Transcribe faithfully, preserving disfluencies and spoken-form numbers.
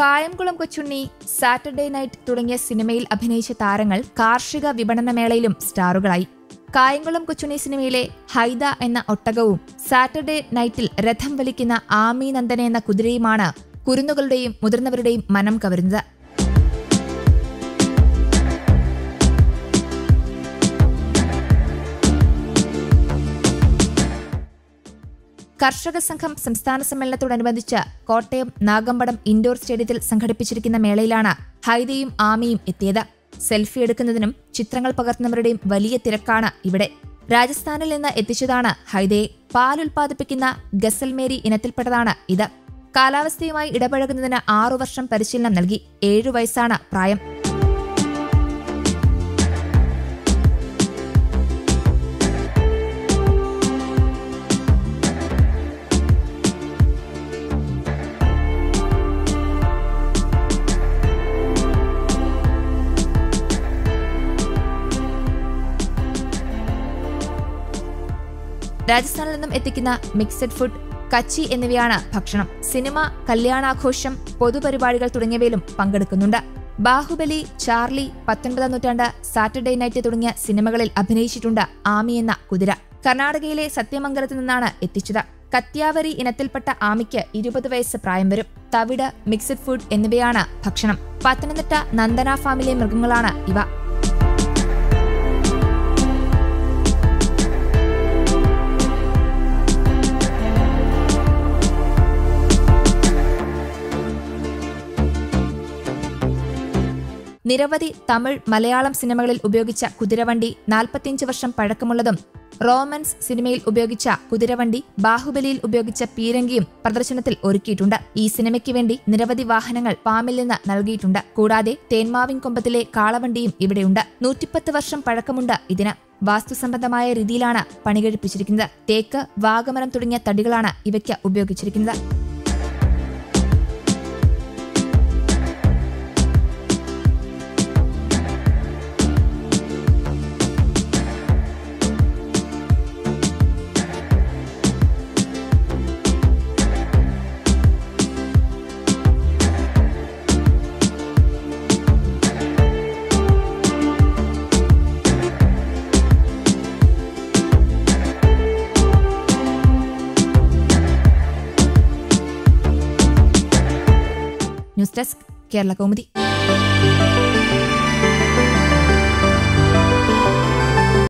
Kayamkulam Kochunni, Saturday night തുടങ്ങിയ സിനിമയിൽ അഭിനയിച്ച താരങ്ങൾ കാർഷിക വിപണനമേളയിലും സ്റ്റാറുകളായി. കായംകുളം കൊച്ചുണ്ണി സിനിമയിലെ ഹൈദ എന്ന ഒട്ടകവും സാറ്റർഡേ നൈറ്റിൽ രഥം വലിക്കുന്ന ആമി നന്ദന എന്ന കുതിരയുമാണ് കുരുന്നുകളുടെയും മുതിർന്നവരുടെയും മനം കവരുന്നത്. കർഷക സംഘം സംസ്ഥാന സമ്മേളനത്തോടനുബന്ധിച്ച് കോട്ടയം നാഗമ്പടം ഇൻഡോർ സ്റ്റേഡിയത്തിൽ സംഘടിപ്പിച്ചിരിക്കുന്ന മേളയിലാണ് ഹൈദയും ആമിയും എത്തിയത്. സെൽഫി എടുക്കുന്നതിനും ചിത്രങ്ങൾ പകർത്തുന്നവരുടെയും വലിയ തിരക്കാണ് ഇവിടെ. രാജസ്ഥാനിൽ നിന്ന് എത്തിച്ചതാണ് ഹൈദയെ. പാൽ ഉൽപ്പാദിപ്പിക്കുന്ന ഗസൽമേരി ഇനത്തിൽപ്പെട്ടതാണ് ഇത്. കാലാവസ്ഥയുമായി ഇടപഴകുന്നതിന് ആറു വർഷം പരിശീലനം നൽകി. ഏഴു വയസ്സാണ് പ്രായം. രാജസ്ഥാനിൽ നിന്നും എത്തിക്കുന്ന മിക്സഡ് ഫുഡ്, കച്ചി എന്നിവയാണ് ഭക്ഷണം. സിനിമ, കല്യാണാഘോഷം, പൊതുപരിപാടികൾ തുടങ്ങിയവയിലും പങ്കെടുക്കുന്നുണ്ട്. ബാഹുബലി, ചാർലി, പത്തൊൻപതാം നൂറ്റാണ്ട്, സാറ്റർഡേ നൈറ്റ് തുടങ്ങിയ സിനിമകളിൽ അഭിനയിച്ചിട്ടുണ്ട് ആമി എന്ന കുതിര. കർണാടകയിലെ സത്യമംഗലത്ത് നിന്നാണ് എത്തിച്ചത്. കത്യാവരി ഇനത്തിൽപ്പെട്ട ആമിക്ക് ഇരുപത് വയസ്സ് പ്രായം വരും. തവിട്, മിക്സഡ് ഫുഡ് എന്നിവയാണ് ഭക്ഷണം. പത്തനംതിട്ട നന്ദന ഫാമിലെ മൃഗങ്ങളാണ് ഇവ. നിരവധി തമിഴ്, മലയാളം സിനിമകളിൽ ഉപയോഗിച്ച കുതിരവണ്ടി, നാൽപ്പത്തിയഞ്ച് വർഷം പഴക്കമുള്ളതും റോമൻസ് സിനിമയിൽ ഉപയോഗിച്ച കുതിരവണ്ടി, ബാഹുബലിയിൽ ഉപയോഗിച്ച പീരങ്കിയും പ്രദർശനത്തിൽ ഒരുക്കിയിട്ടുണ്ട്. ഈ സിനിമയ്ക്ക് വേണ്ടി നിരവധി വാഹനങ്ങൾ ഫാമിൽ നിന്ന് നൽകിയിട്ടുണ്ട്. കൂടാതെ തേന്മാവിൻകൊമ്പത്തിലെ കാളവണ്ടിയും ഇവിടെയുണ്ട്. നൂറ്റിപ്പത്ത് വർഷം പഴക്കമുണ്ട് ഇതിന്. വാസ്തുസംബന്ധമായ രീതിയിലാണ് പണികഴിപ്പിച്ചിരിക്കുന്നത്. തേക്ക്, വാഗമരം തുടങ്ങിയ തടികളാണ് ഇവയ്ക്ക് ഉപയോഗിച്ചിരിക്കുന്നത്. News Desk, Keralakaumudi.